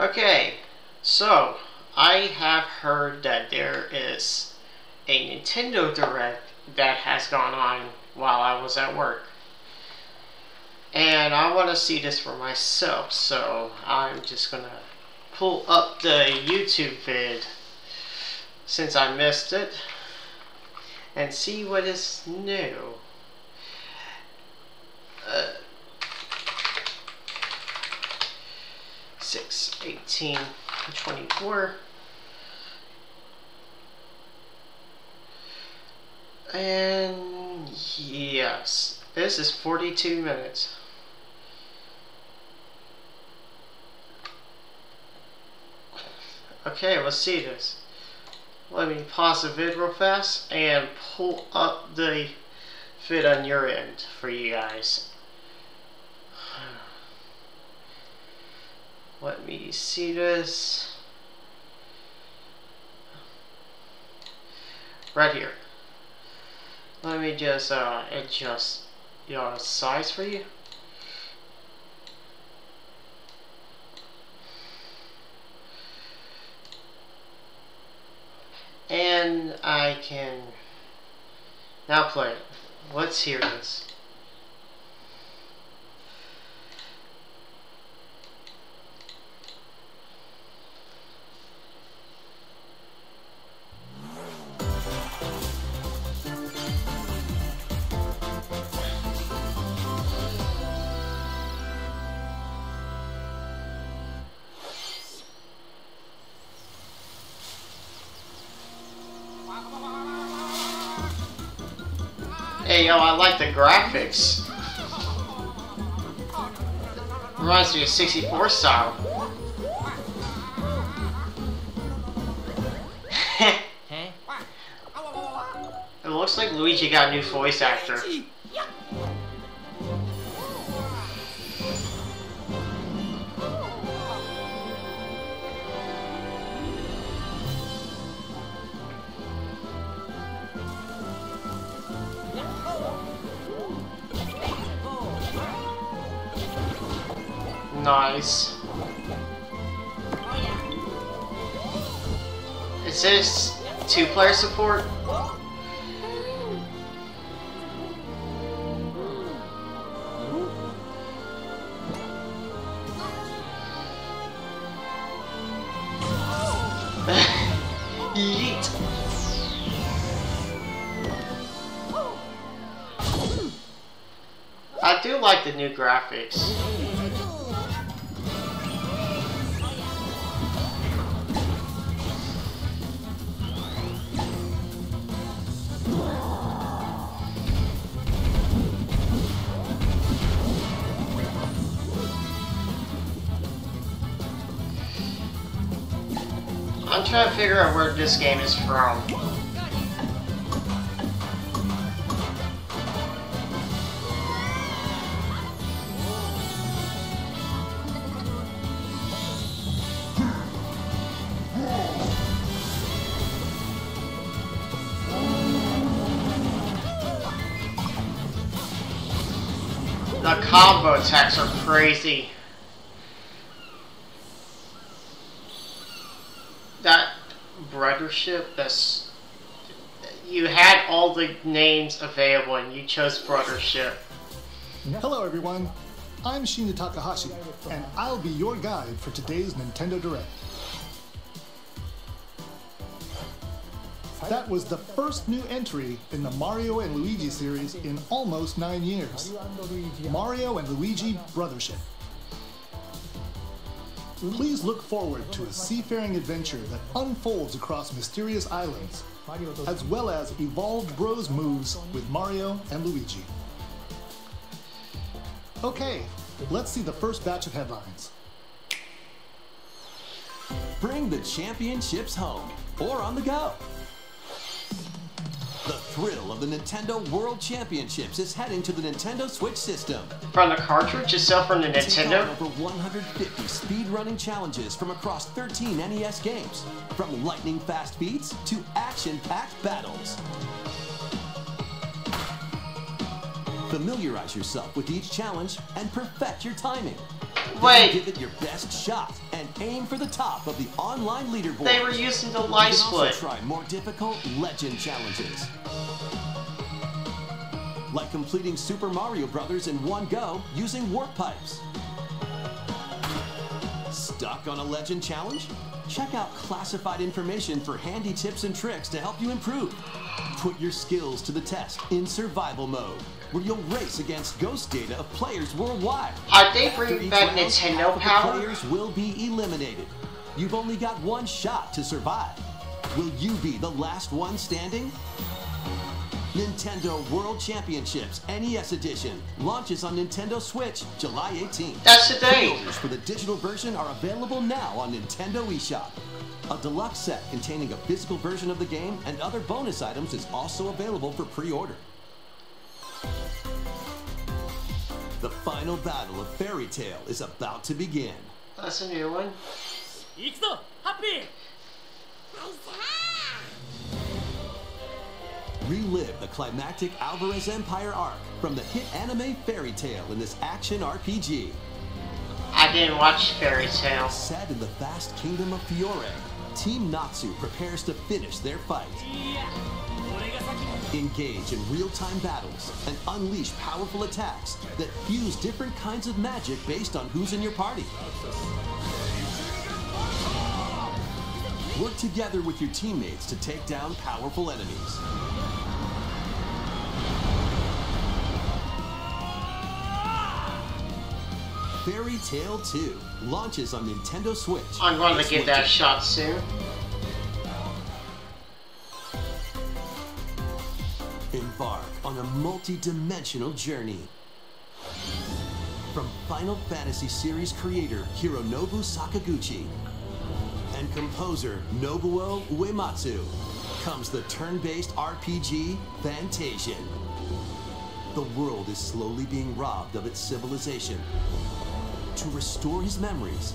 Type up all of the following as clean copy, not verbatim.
Okay, so I have heard that there is a Nintendo Direct that has gone on while I was at work. And I want to see this for myself, so I'm just going to pull up the YouTube vid since I missed it and see what is new. Six, 18, 24. And yes, this is 42 minutes. Okay, let's see this. Let me pause the vid real fast and pull up the vid on your end for you guys. Let me see this. Right here. Let me just adjust your size for you. And I can now play it. Let's hear this. Hey yo, I like the graphics. Reminds me of 64 style. It looks like Luigi got a new voice actor. Nice. Is this two-player support? Yeet. I do like the new graphics. I'm trying to figure out where this game is from. The combo attacks are crazy. That brothership, that's, you had all the names available and you chose brothership. Hello everyone, I'm Shinya Takahashi and I'll be your guide for today's Nintendo Direct. That was the first new entry in the Mario and Luigi series in almost 9 years. Mario and Luigi Brothership. Please look forward to a seafaring adventure that unfolds across mysterious islands, as well as evolved bros moves with Mario and Luigi. Okay, let's see the first batch of headlines. Bring the championships home, or on the go. The thrill of the Nintendo World Championships is heading to the Nintendo Switch system. From the cartridge itself from the Nintendo? Over 150 speedrunning challenges from across 13 NES games. From lightning-fast beats to action-packed battles. Familiarize yourself with each challenge and perfect your timing. Wait. Give it your best shot and aim for the top of the online leaderboard. They were using the light split. Try more difficult legend challenges, like completing Super Mario Brothers in one go using warp pipes. Stuck on a legend challenge? Check out classified information for handy tips and tricks to help you improve. Put your skills to the test in survival mode, where you'll race against ghost data of players worldwide. Are they bringing back Nintendo Power? Players will be eliminated. You've only got one shot to survive. Will you be the last one standing? Nintendo World Championships NES Edition launches on Nintendo Switch July 18th. That's the day. Pre-orders for the digital version are available now on Nintendo eShop. A deluxe set containing a physical version of the game and other bonus items is also available for pre-order. The final battle of Fairy Tail is about to begin. That's a new one. Relive the climactic Alvarez Empire arc from the hit anime Fairy Tail in this action RPG. I didn't watch Fairy Tail. Set in the vast kingdom of Fiore, Team Natsu prepares to finish their fight. Engage in real-time battles and unleash powerful attacks that fuse different kinds of magic based on who's in your party. Work together with your teammates to take down powerful enemies. Fairy Tail 2 launches on Nintendo Switch. I'm going to give that shot soon. Embark on a multi-dimensional journey. From Final Fantasy series creator Hironobu Sakaguchi and composer Nobuo Uematsu comes the turn-based RPG Fantasian. The world is slowly being robbed of its civilization. To restore his memories,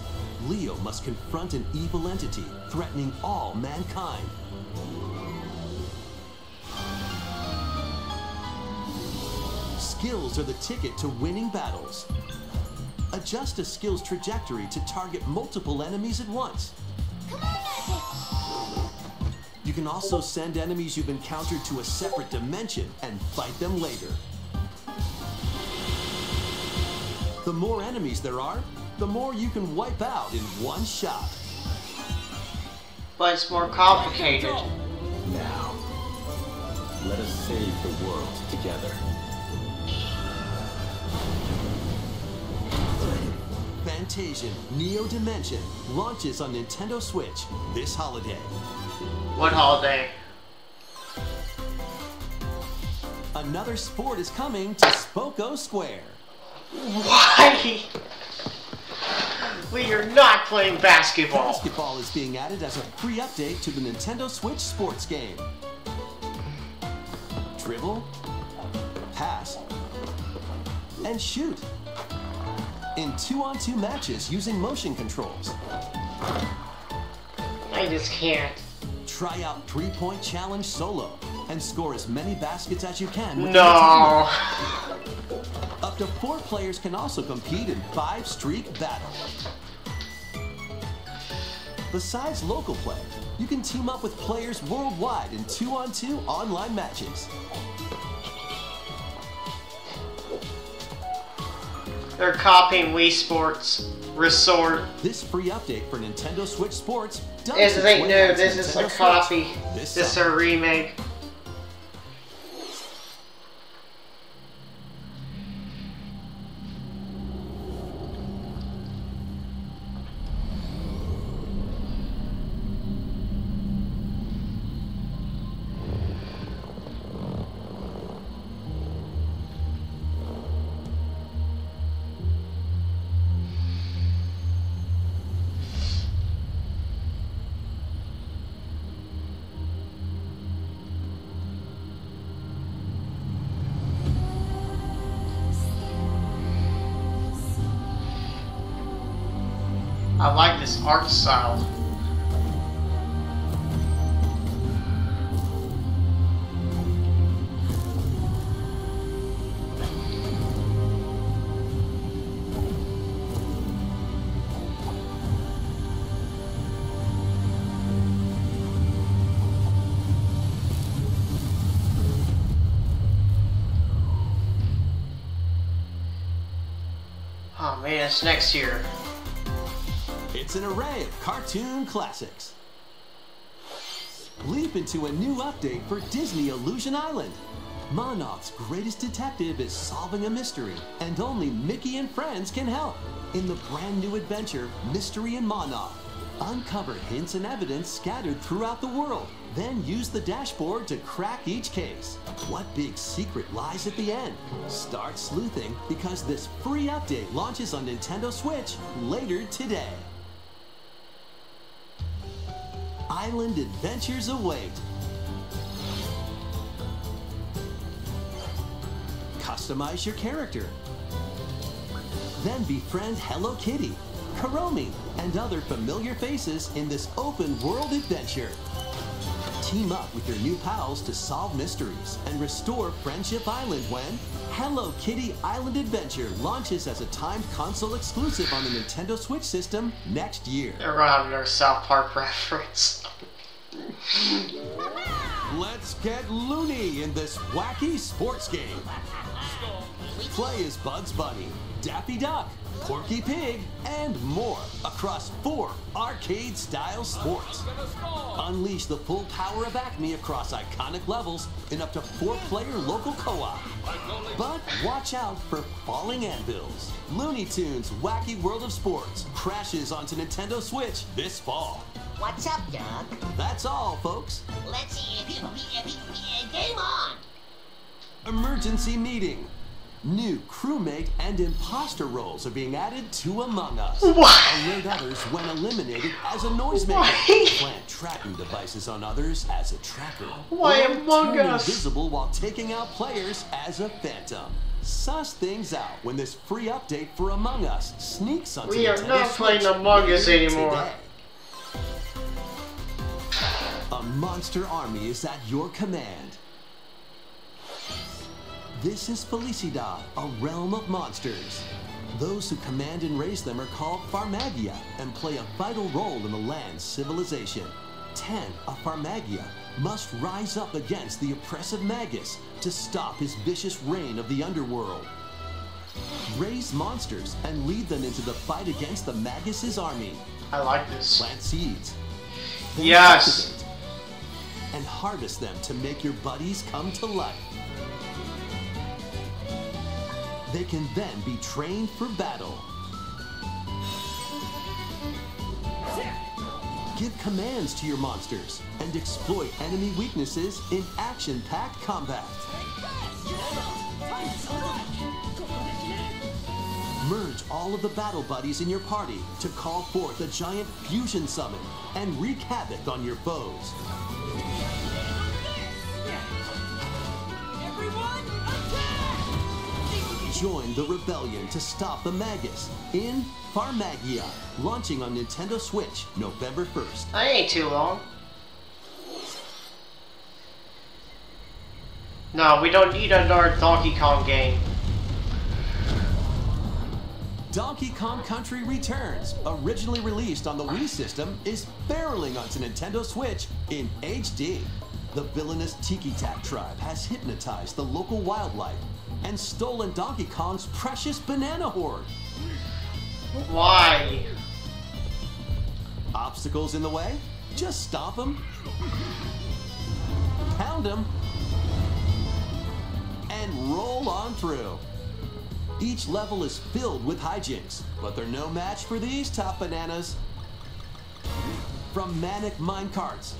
Leo must confront an evil entity threatening all mankind. Skills are the ticket to winning battles. Adjust a skill's trajectory to target multiple enemies at once. Come on, magic! You can also send enemies you've encountered to a separate dimension and fight them later. The more enemies there are, the more you can wipe out in one shot. But it's more complicated. Now, let us save the world together. Fantasian Neo-Dimension launches on Nintendo Switch this holiday. What holiday? Another sport is coming to Spoko Square. Why? We are not playing basketball. Basketball is being added as a free update to the Nintendo Switch Sports game. Dribble, pass, and shoot in 2-on-2 matches using motion controls. I just can't. Try out 3-point challenge solo and score as many baskets as you can with your team. Up to 4 players can also compete in 5 streak battles. Besides local play, you can team up with players worldwide in 2-on-2 online matches. They're copying Wii Sports Resort. This free update for Nintendo Switch Sports does no, this is a copy. This is a remake. I like this art style. wait, it's next year. It's an array of cartoon classics. Leap into a new update for Disney Illusion Island. Monarch's greatest detective is solving a mystery, and only Mickey and friends can help. In the brand new adventure, Mystery and Monarch, uncover hints and evidence scattered throughout the world, then use the dashboard to crack each case. What big secret lies at the end? Start sleuthing, because this free update launches on Nintendo Switch later today. Island adventures await. Customize your character. Then befriend Hello Kitty, Karomi, and other familiar faces in this open world adventure. Team up with your new pals to solve mysteries and restore Friendship Island when Hello Kitty Island Adventure launches as a timed console exclusive on the Nintendo Switch system next year. They're running out of their South Park reference. Let's get loony in this wacky sports game. Play as Bugs Bunny, Daffy Duck, Porky Pig, and more across 4 arcade-style sports. Unleash the full power of Acme across iconic levels in up to 4-player local co-op. But watch out for falling anvils. Looney Tunes Wacky World of Sports crashes onto Nintendo Switch this fall. What's up, Doc? That's all, folks. Let's see. Game on! Emergency meeting. New crewmate and imposter roles are being added to Among Us. Alert others when eliminated as a noisemaker. Plant tracking devices on others as a tracker. Why Among Us? Invisible while taking out players as a phantom. Suss things out when this free update for Among Us sneaks onto Nintendo Switch. We are not playing Among Us anymore. A monster army is at your command. This is Felicidad, a realm of monsters. Those who command and raise them are called Farmagia and play a vital role in the land's civilization. 10 of Farmagia must rise up against the oppressive Magus to stop his vicious reign of the underworld. Raise monsters and lead them into the fight against the Magus's army. I like this. Plant seeds. Then yes! Cultivate and harvest them to make your buddies come to life. They can then be trained for battle. Give commands to your monsters and exploit enemy weaknesses in action-packed combat. Merge all of the battle buddies in your party to call forth a giant fusion summon and wreak havoc on your foes. Join the rebellion to stop the Magus in Farmagia, launching on Nintendo Switch November 1st. That ain't too long. No, we don't need another Donkey Kong game. Donkey Kong Country Returns, originally released on the Wii system, is barreling onto Nintendo Switch in HD. The villainous Tiki Tak tribe has hypnotized the local wildlife and stolen Donkey Kong's precious banana hoard. Why? Obstacles in the way? Just stop them. Pound them. And roll on through. Each level is filled with hijinks, but they're no match for these top bananas. From manic minecarts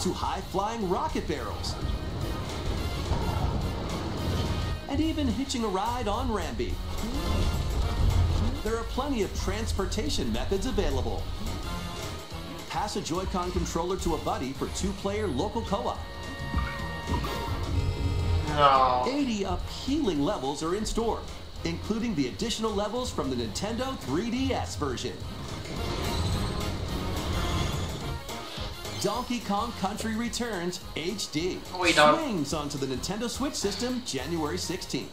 to high-flying rocket barrels, and even hitching a ride on Rambi. There are plenty of transportation methods available. Pass a Joy-Con controller to a buddy for 2-player local co-op. No. 80 appealing levels are in store, including the additional levels from the Nintendo 3DS version. Donkey Kong Country Returns HD swings onto the Nintendo Switch system January 16th.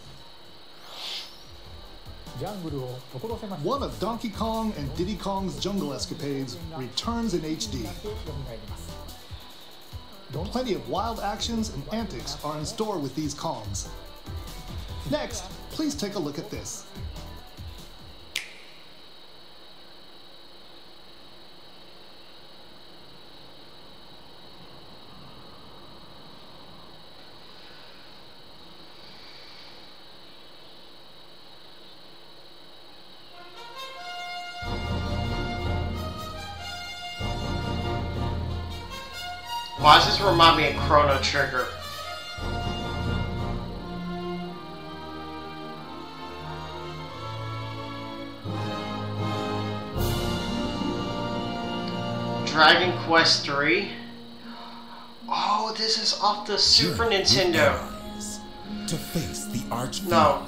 One of Donkey Kong and Diddy Kong's jungle escapades returns in HD. Plenty of wild actions and antics are in store with these Kongs. next, please take a look at this. Why does this remind me of Chrono Trigger? Dragon Quest III? Oh, this is off the Super Nintendo. To face the arch. No.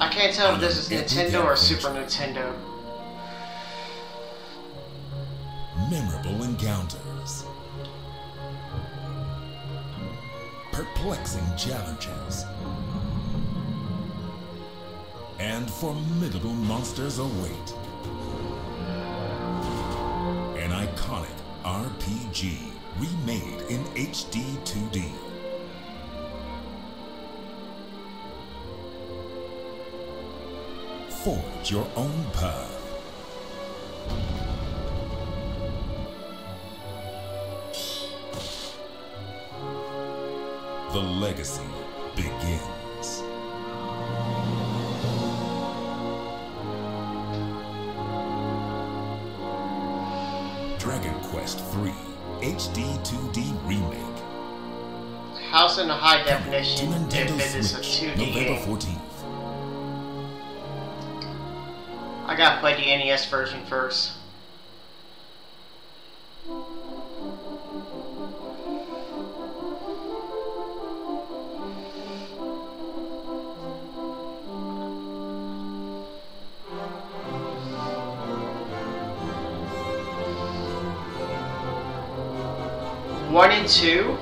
I can't tell if this is Nintendo or Super Nintendo. Memorable encounters. Perplexing challenges. And formidable monsters await. An iconic RPG remade in HD 2D. Forge your own path. The legacy begins. Dragon Quest III HD 2D Remake. House in a high definition. Nintendo Switch, November 14th. I gotta play the NES version first. One and two?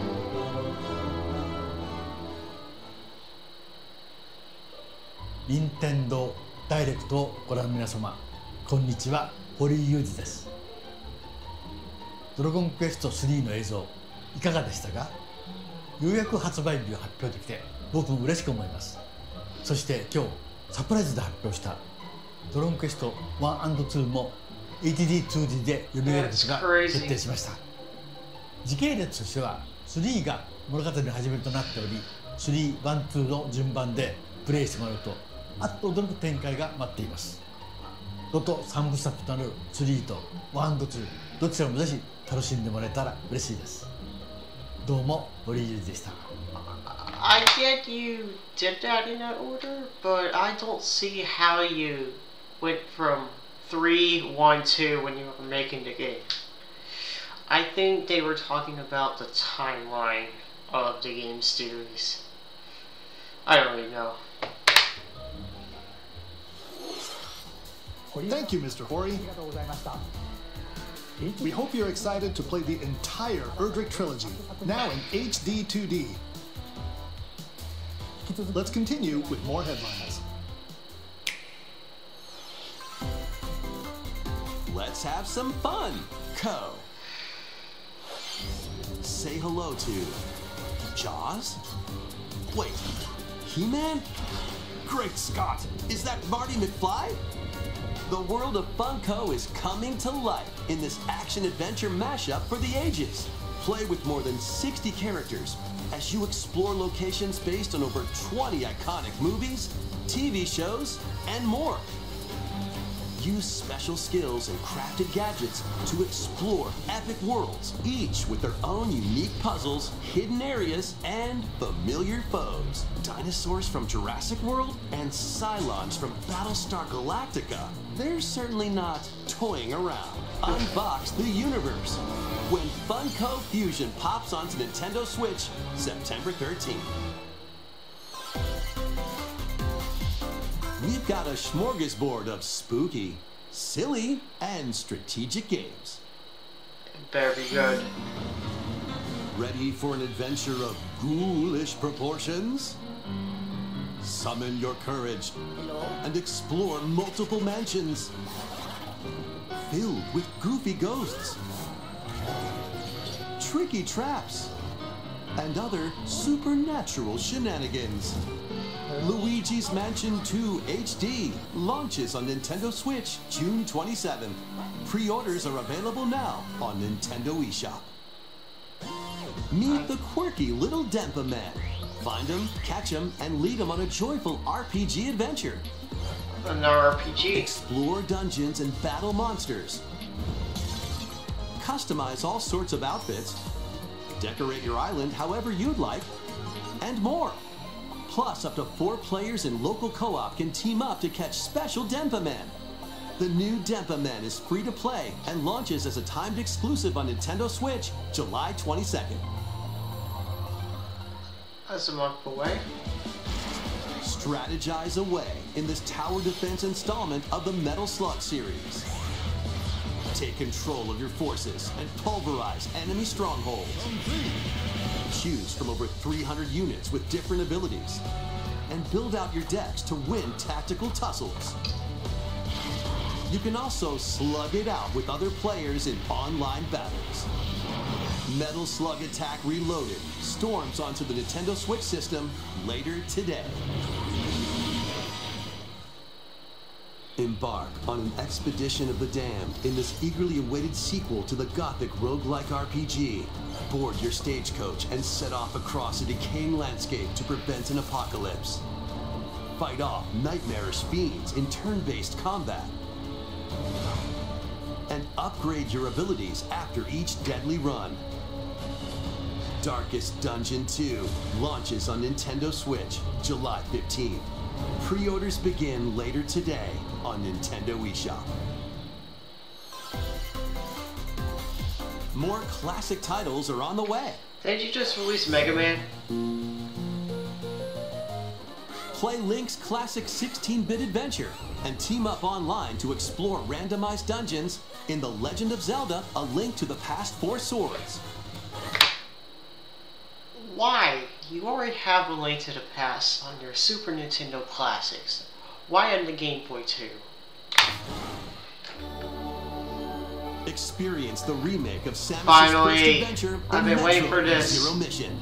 Nintendo Direct をご覧の皆様、こんにちは、堀井雄二です。ドラゴンクエスト3の映像、いかがでしたか？ようやく発売日を発表できて、僕も嬉しく思います。そして今日、サプライズで発表したドラゴンクエスト 1&2 も HD2D で読み上げることが決定しました。時系列としては3が物語の始めとなっており、3、1、2の順番でプレイしてもらうと、あっと驚く展開が待っています。ロト3部作となる3と1&2、どちらもぜひ楽しんでもらえたら嬉しいです。どうも、堀井雄二でした。I get you did that in that order, but I don't see how you went from 3, 1, 2 when you were making the game. I think they were talking about the timeline of the game series. I don't really know. Thank you, Mr. Hori. We hope you're excited to play the entire Erdrick trilogy, now in HD 2D. Let's continue with more headlines. Let's have some fun, Co. Say hello to Jaws? Wait, He-Man? Great Scott, is that Marty McFly? The world of Funko is coming to life in this action-adventure mashup for the ages. Play with more than 60 characters as you explore locations based on over 20 iconic movies, TV shows, and more. Use special skills and crafted gadgets to explore epic worlds, each with their own unique puzzles, hidden areas, and familiar foes. Dinosaurs from Jurassic World and Cylons from Battlestar Galactica. They're certainly not toying around. Unbox the universe when Funko Fusion pops onto Nintendo Switch September 13th. We've got a smorgasbord of spooky, silly, and strategic games. It better be good. Ready for an adventure of ghoulish proportions? Summon your courage and explore multiple mansions filled with goofy ghosts, tricky traps, and other supernatural shenanigans. Luigi's Mansion 2 HD launches on Nintendo Switch June 27th. Pre-orders are available now on Nintendo eShop. Meet the quirky little Denpa Men. Find them, catch them, and lead them on a joyful RPG adventure. Another RPG. Explore dungeons and battle monsters. Customize all sorts of outfits. Decorate your island however you'd like, and more. Plus, up to 4 players in local co-op can team up to catch special Denpa Men. The new Denpa Men is free to play and launches as a timed exclusive on Nintendo Switch July 22nd. That's a month away. Strategize away in this tower defense installment of the Metal Slug series. Take control of your forces and pulverize enemy strongholds. Choose from over 300 units with different abilities, and build out your decks to win tactical tussles. You can also slug it out with other players in online battles. Metal Slug Attack Reloaded storms onto the Nintendo Switch system later today. Embark on an expedition of the damned in this eagerly awaited sequel to the gothic roguelike RPG. Board your stagecoach and set off across a decaying landscape to prevent an apocalypse. Fight off nightmarish fiends in turn-based combat. And upgrade your abilities after each deadly run. Darkest Dungeon 2 launches on Nintendo Switch July 15th. Pre-orders begin later today on Nintendo eShop. More classic titles are on the way. Did you just release Mega Man? Play Link's classic 16-bit adventure and team up online to explore randomized dungeons in The Legend of Zelda: A Link to the Past Four Swords. Why? You already have A Link to the Past on your Super Nintendo Classics. Why on the Game Boy too? Experience the remake of Samus's First Adventure and Metroid Zero Mission.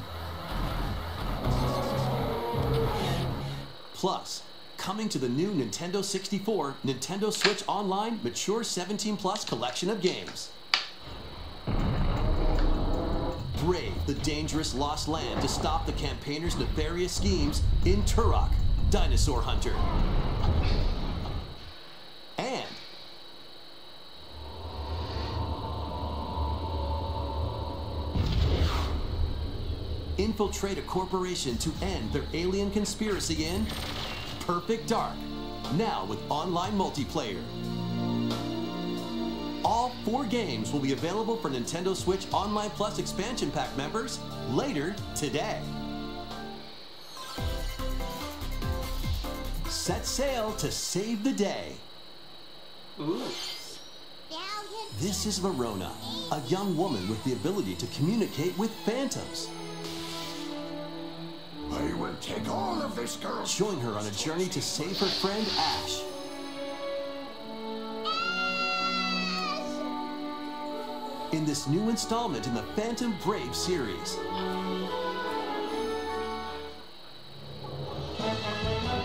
Plus, coming to the new Nintendo 64, Nintendo Switch Online Mature 17+ collection of games. Brave the dangerous Lost Land to stop the campaigner's nefarious schemes in Turok, Dinosaur Hunter. And infiltrate a corporation to end their alien conspiracy in Perfect Dark, now with online multiplayer. All 4 games will be available for Nintendo Switch Online Plus Expansion Pack members later today. Set sail to save the day. Ooh. This is Verona, a young woman with the ability to communicate with phantoms. I will take all of this girl. Join her on a journey to save her friend Ash. In this new installment in the Phantom Brave series.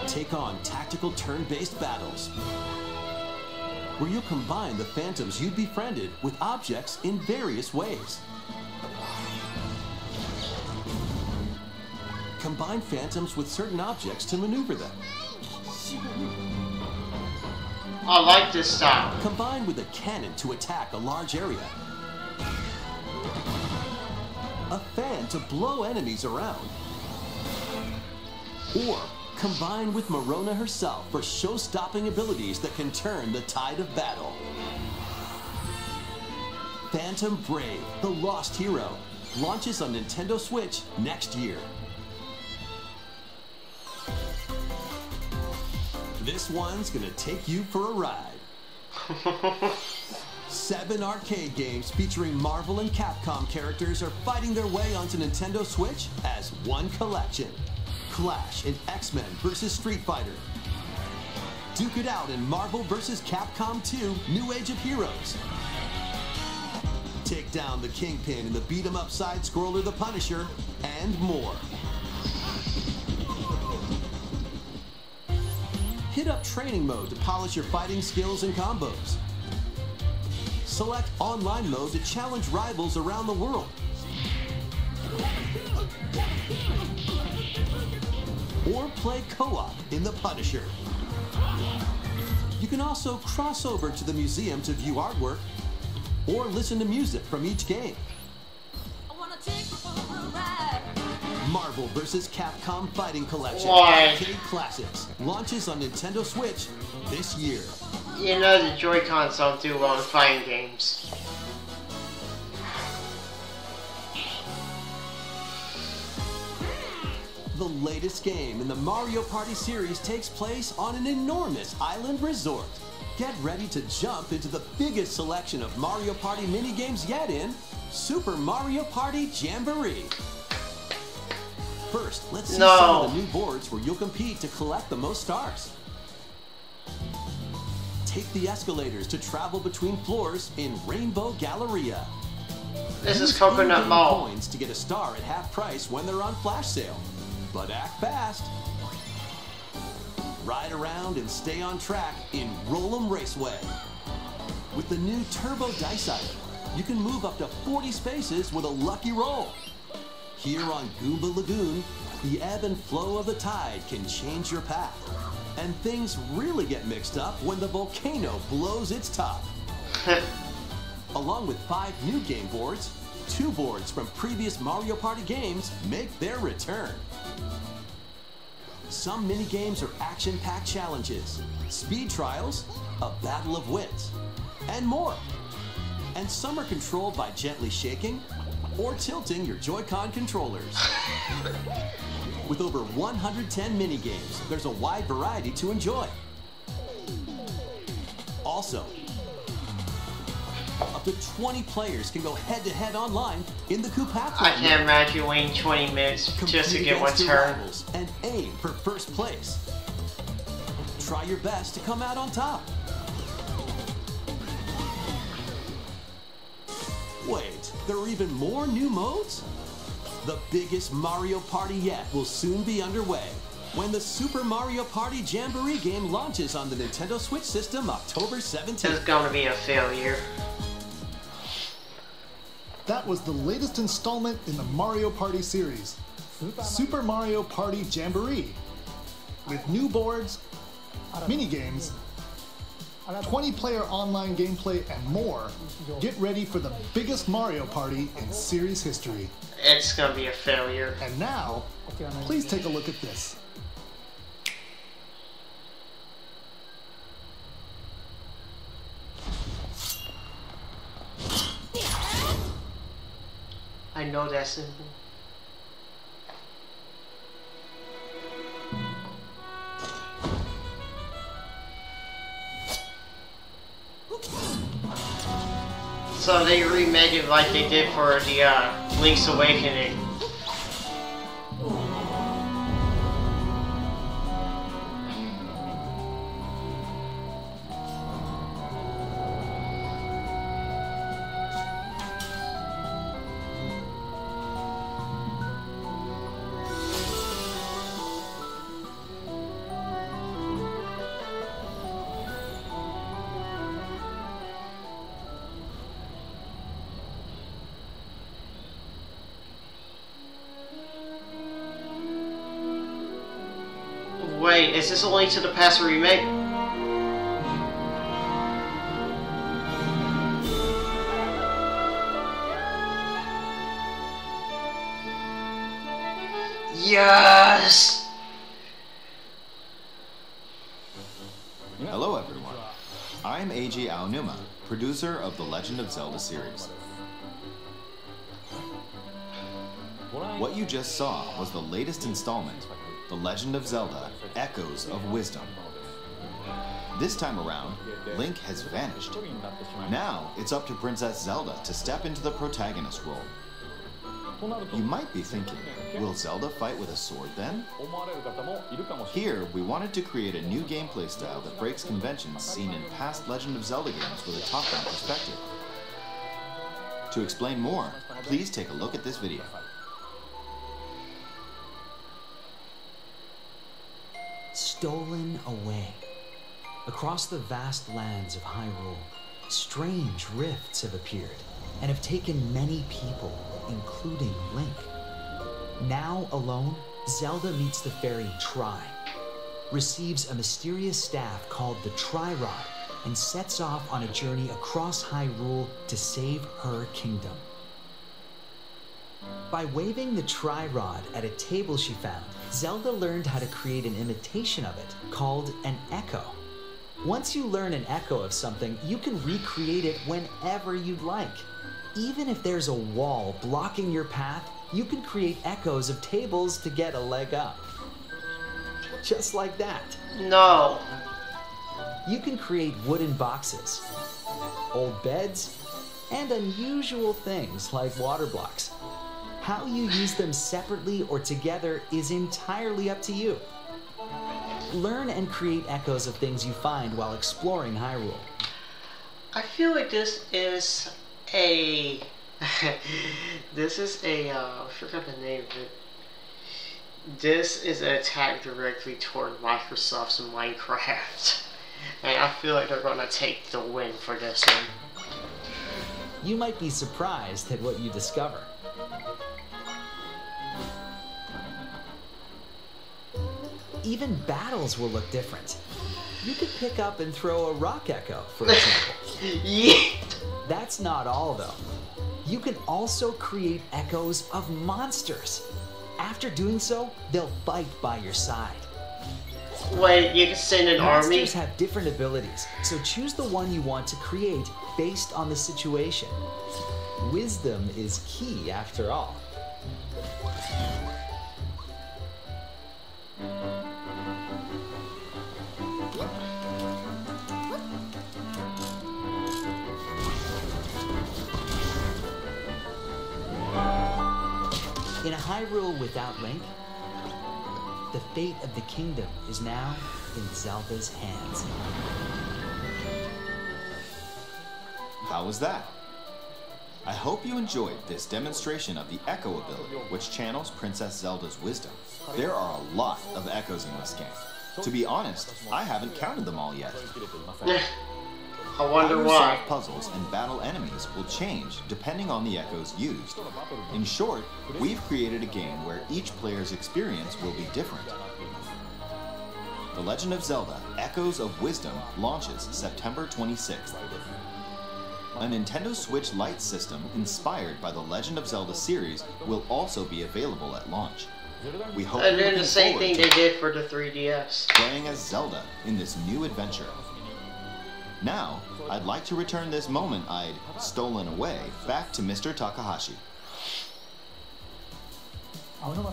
Take on tactical turn-based battles, where you'll combine the phantoms you've befriended with objects in various ways. Combine phantoms with certain objects to maneuver them. I like this style. Combine with a cannon to attack a large area. A fan to blow enemies around. Or combine with Marona herself for show-stopping abilities that can turn the tide of battle. Phantom Brave, the Lost Hero, launches on Nintendo Switch next year. This one's gonna take you for a ride. 7 arcade games featuring Marvel and Capcom characters are fighting their way onto Nintendo Switch as one collection. Clash in X-Men vs. Street Fighter. Duke it out in Marvel vs. Capcom 2 New Age of Heroes. take down the Kingpin in the beat-em-up side-scroller The Punisher, and more. Hit up training mode to polish your fighting skills and combos. Select online mode to challenge rivals around the world. Or play co-op in The Punisher. You can also cross over to the museum to view artwork or listen to music from each game. Marvel vs. Capcom Fighting Collection Arcade Classics launches on Nintendo Switch this year. You know the Joy-Cons don't do well in fighting games. The latest game in the Mario Party series takes place on an enormous island resort. Get ready to jump into the biggest selection of Mario Party minigames yet in Super Mario Party Jamboree. First, let's see some of the new boards where you'll compete to collect the most stars. Take the escalators to travel between floors in Rainbow Galleria. This is Coconut Mall. Use in-game coins to get a star at half price when they're on flash sale. But act fast. Ride around and stay on track in Roll'em Raceway. With the new Turbo Dice item, you can move up to 40 spaces with a lucky roll. Here on Goomba Lagoon, the ebb and flow of the tide can change your path. And things really get mixed up when the volcano blows its top. Along with 5 new game boards, 2 boards from previous Mario Party games make their return. Some minigames are action-packed challenges, speed trials, a battle of wits, and more. And some are controlled by gently shaking or tilting your Joy-Con controllers. With over 110 minigames, there's a wide variety to enjoy. Also, up to 20 players can go head-to-head online in the Koopa. I can't imagine waiting 20 minutes just to get one turn. And aim for first place. Try your best to come out on top. Wait, there are even more new modes? The biggest Mario Party yet will soon be underway when the Super Mario Party Jamboree game launches on the Nintendo Switch system October 17th. It's gonna be a failure. That was the latest installment in the Mario Party series, Super Mario Party Jamboree, with new boards, minigames, 20-player online gameplay, and more. Get ready for the biggest Mario Party in series history. It's gonna be a failure. And now, please take a look at this. I know that symbol. So they remade it like they did for the Link's Awakening. Wait, is this a Link to the Past remake? Yes! Hello everyone, I'm Eiji Aonuma, producer of the Legend of Zelda series. What you just saw was the latest installment, The Legend of Zelda Echoes of Wisdom. This time around, Link has vanished. Now it's up to Princess Zelda to step into the protagonist role. You might be thinking, will Zelda fight with a sword then? Here, we wanted to create a new gameplay style that breaks conventions seen in past Legend of Zelda games with a top-down perspective. To explain more, please take a look at this video. Stolen away. Across the vast lands of Hyrule, strange rifts have appeared and have taken many people, including Link. Now alone, Zelda meets the fairy Tri, receives a mysterious staff called the Tri-Rod, and sets off on a journey across Hyrule to save her kingdom. By waving the Tri-Rod at a table she found, Zelda learned how to create an imitation of it called an echo. Once you learn an echo of something, you can recreate it whenever you'd like. Even if there's a wall blocking your path, you can create echoes of tables to get a leg up. Just like that. No. You can create wooden boxes, old beds, and unusual things like water blocks. How you use them separately or together is entirely up to you. Learn and create echoes of things you find while exploring Hyrule. I feel like this is a... I forgot the name of it. This is an attack directly toward Microsoft's Minecraft. And I feel like they're gonna take the win for this one. You might be surprised at what you discover. Even battles will look different. You could pick up and throw a rock echo, for example. Yeah. That's not all, though. You can also create echoes of monsters. After doing so, they'll fight by your side. Wait, you can send an army? Monsters have different abilities, so choose the one you want to create based on the situation. Wisdom is key, after all. In a Hyrule without Link, the fate of the kingdom is now in Zelda's hands. How was that? I hope you enjoyed this demonstration of the Echo ability, which channels Princess Zelda's wisdom. There are a lot of echoes in this game. To be honest, I haven't counted them all yet. I wonder why. How puzzles and battle enemies will change depending on the echoes used. In short, we've created a game where each player's experience will be different. The Legend of Zelda Echoes of Wisdom launches September 26th. A Nintendo Switch Lite system inspired by the Legend of Zelda series will also be available at launch. We hope you're looking forward to it. They're the same thing they did for the 3DS. Playing as Zelda in this new adventure. Now, I'd like to return this moment I'd stolen away back to Mr. Takahashi.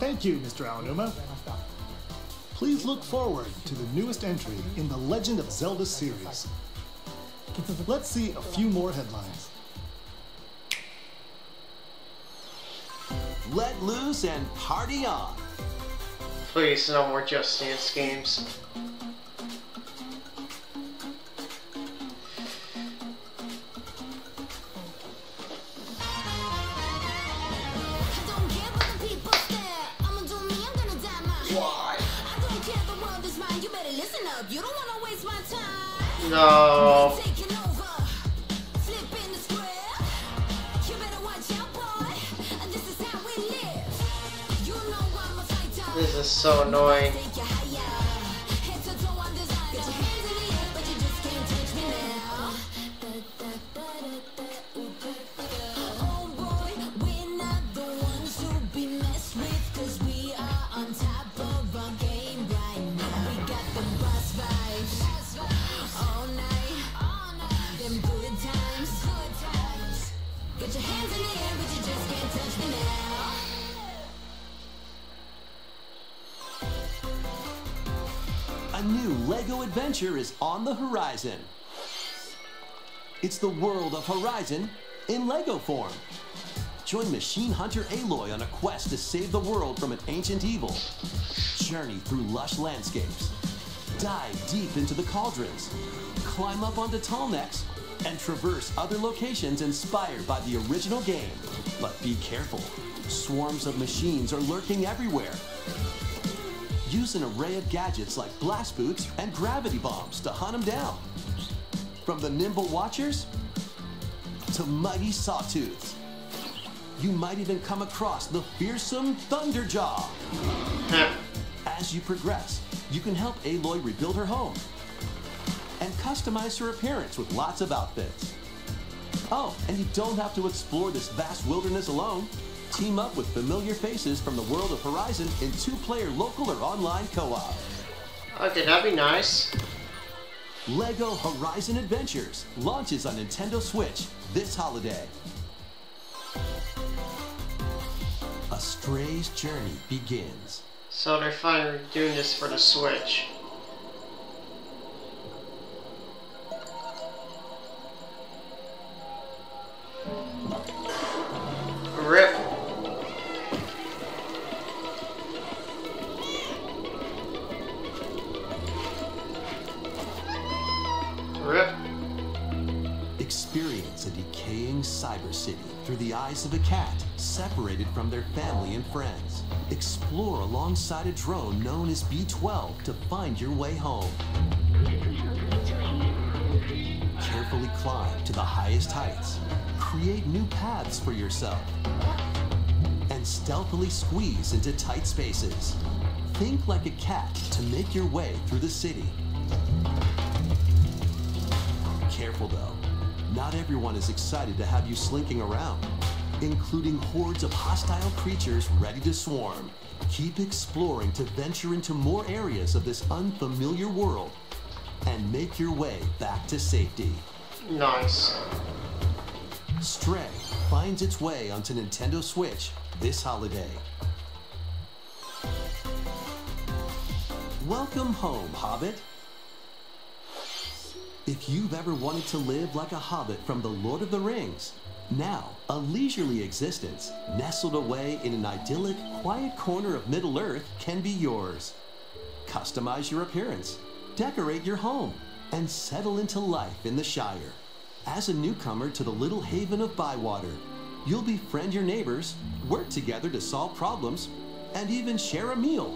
Thank you, Mr. Aonuma. Please look forward to the newest entry in the Legend of Zelda series. Let's see a few more headlines. Let loose and party on! Please, no more Just Dance games. No. This is so annoying. A new LEGO adventure is on the horizon. It's the world of Horizon in LEGO form. Join machine hunter Aloy on a quest to save the world from an ancient evil. Journey through lush landscapes. Dive deep into the cauldrons. climb up onto tall necks and traverse other locations inspired by the original game. But be careful. Swarms of machines are lurking everywhere. Use an array of gadgets like blast boots and gravity bombs to hunt them down. From the nimble watchers to mighty sawtooths, you might even come across the fearsome Thunderjaw. As you progress, you can help Aloy rebuild her home and customize her appearance with lots of outfits. Oh, and you don't have to explore this vast wilderness alone. Team up with familiar faces from the world of Horizon in two-player local or online co-op. Okay, that'd be nice. LEGO Horizon Adventures launches on Nintendo Switch this holiday. A Stray's journey begins. So they're finally doing this for the Switch. RIP. Experience a decaying cyber city through the eyes of a cat separated from their family and friends. Explore alongside a drone known as B-12 to find your way home. Carefully climb to the highest heights. Create new paths for yourself. And stealthily squeeze into tight spaces. Think like a cat to make your way through the city. Careful though. Not everyone is excited to have you slinking around, including hordes of hostile creatures ready to swarm. Keep exploring to venture into more areas of this unfamiliar world and make your way back to safety. Nice. Stray finds its way onto Nintendo Switch this holiday. Welcome home, Hobbit. If you've ever wanted to live like a hobbit from The Lord of the Rings, now a leisurely existence nestled away in an idyllic, quiet corner of Middle-earth can be yours. Customize your appearance, decorate your home, and settle into life in the Shire. As a newcomer to the little haven of Bywater, you'll befriend your neighbors, work together to solve problems, and even share a meal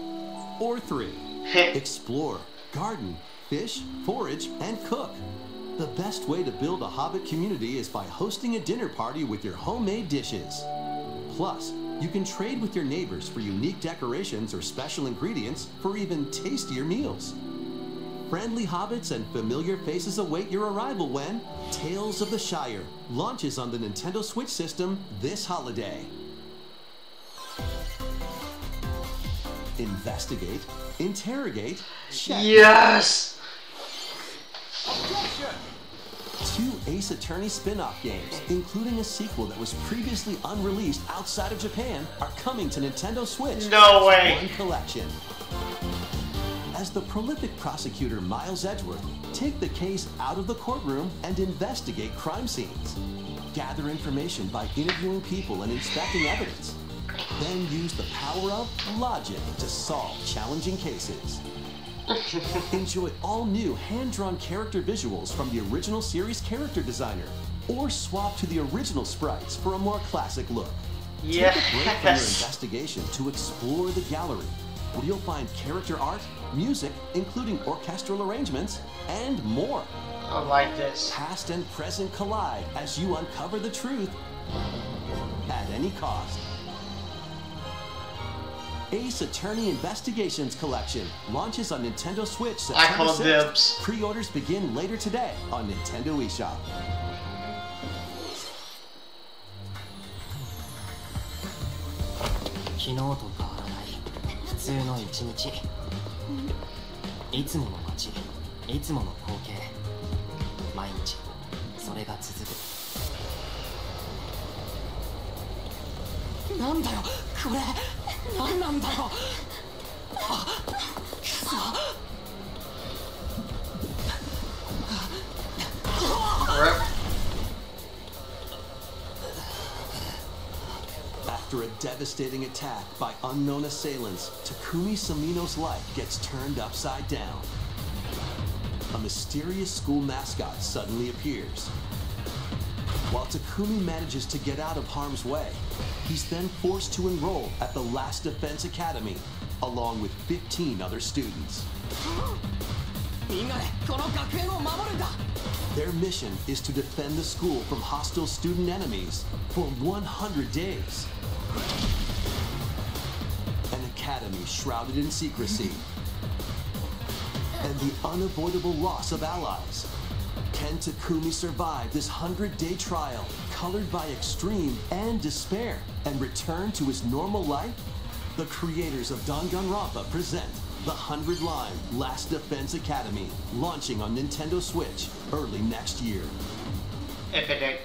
or three. Explore, garden, fish, forage, and cook. The best way to build a hobbit community is by hosting a dinner party with your homemade dishes. Plus, you can trade with your neighbors for unique decorations or special ingredients for even tastier meals. Friendly hobbits and familiar faces await your arrival when Tales of the Shire launches on the Nintendo Switch system this holiday. Investigate, interrogate, check. Yes! Objection! Two Ace Attorney spin-off games, including a sequel that was previously unreleased outside of Japan, are coming to Nintendo Switch. No way! One collection. As the prolific prosecutor Miles Edgeworth, take the case out of the courtroom and investigate crime scenes. Gather information by interviewing people and inspecting evidence. Then use the power of logic to solve challenging cases. Enjoy all new hand-drawn character visuals from the original series character designer, or swap to the original sprites for a more classic look. Yes. Take a break from your investigation to explore the gallery, where you'll find character art, music, including orchestral arrangements, and more. I like this. Past and present collide as you uncover the truth at any cost. Ace Attorney Investigations Collection launches on Nintendo Switch September 6th. Pre-orders begin later today on Nintendo eShop. After a devastating attack by unknown assailants, Takumi Samino's life gets turned upside down. a mysterious school mascot suddenly appears. While Takumi manages to get out of harm's way, he's then forced to enroll at the Last Defense Academy, along with 15 other students. Their mission is to defend the school from hostile student enemies for 100 days. An academy shrouded in secrecy, and the unavoidable loss of allies. Can Takumi survive this 100-day trial, colored by extreme and despair, and return to his normal life? The creators of Danganronpa present The 100 Line Last Defense Academy, launching on Nintendo Switch early next year. If it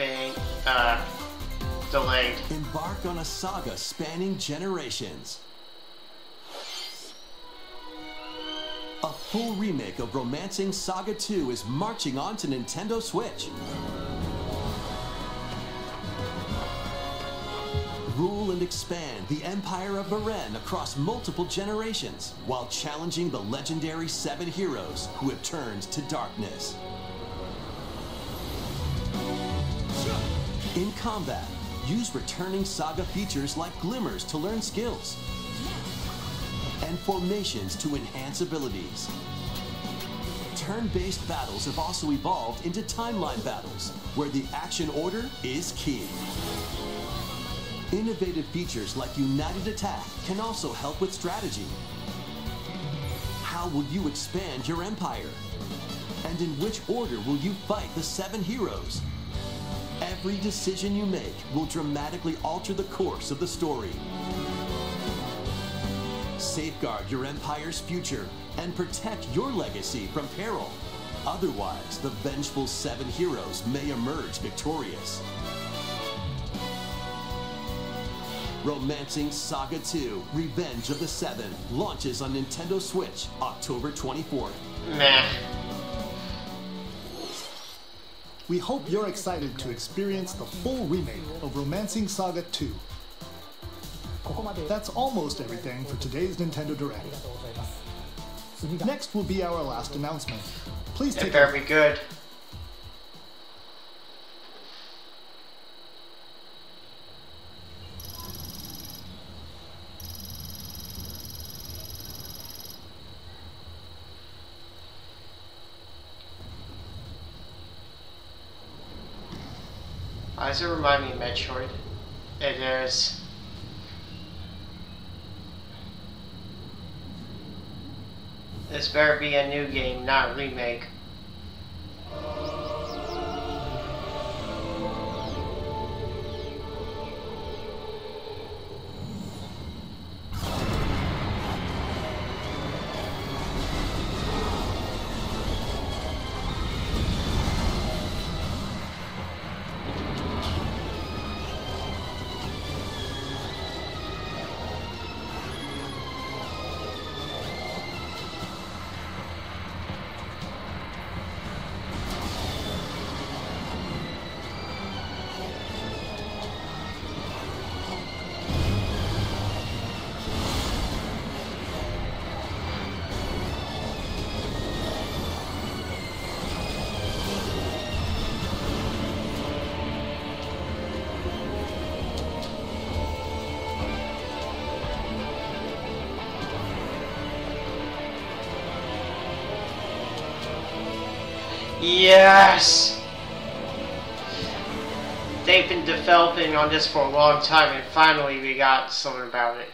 ain't delayed. Embark on a saga spanning generations. A full remake of Romancing Saga 2 is marching on to Nintendo Switch. Rule and expand the Empire of Beren across multiple generations while challenging the legendary 7 heroes who have turned to darkness. In combat, use returning saga features like glimmers to learn skills and formations to enhance abilities. Turn-based battles have also evolved into timeline battles, where the action order is key. Innovative features like United Attack can also help with strategy. How will you expand your empire? And in which order will you fight the 7 heroes? Every decision you make will dramatically alter the course of the story. Safeguard your empire's future and protect your legacy from peril. Otherwise, the vengeful 7 heroes may emerge victorious. Romancing Saga 2 Revenge of the 7 launches on Nintendo Switch October 24th. Nah. We hope you're excited to experience the full remake of Romancing Saga 2. That's almost everything for today's Nintendo Direct. Next will be our last announcement. Please take care. It better be good. Why does it remind me of Metroid? It is. This better be a new game, not a remake. Yes! They've been developing on this for a long time, and finally we got something about it.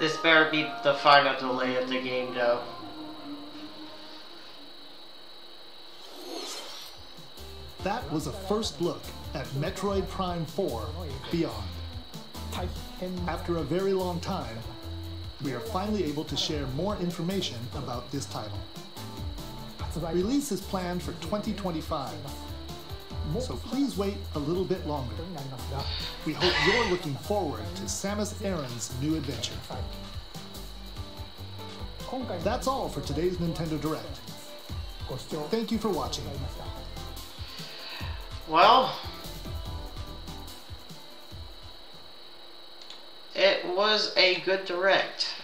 This better be the final delay of the game, though. That was a first look at Metroid Prime 4 Beyond. After a very long time, we are finally able to share more information about this title. Release is planned for 2025, so please wait a little bit longer. We hope you're looking forward to Samus Aran's new adventure. That's all for today's Nintendo Direct. Thank you for watching. Well, it was a good Direct.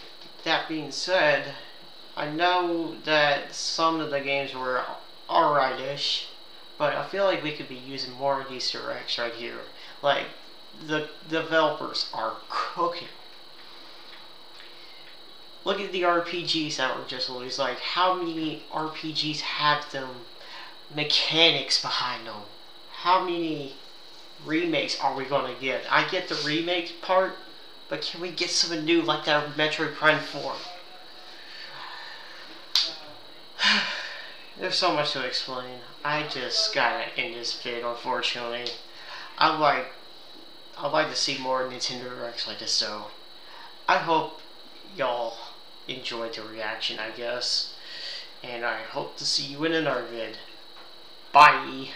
That being said, I know that some of the games were alright-ish, but I feel like we could be using more of these Directs right here. Like, the developers are cooking. Look at the RPGs that were just released. Like, how many RPGs have them mechanics behind them? How many remakes are we gonna get? I get the remake part, but can we get something new like that Metroid Prime 4? There's so much to explain. I just gotta end this video, unfortunately. I'd like to see more Nintendo Directs like this, so I hope y'all enjoyed the reaction, I guess. And I hope to see you in another vid. Bye!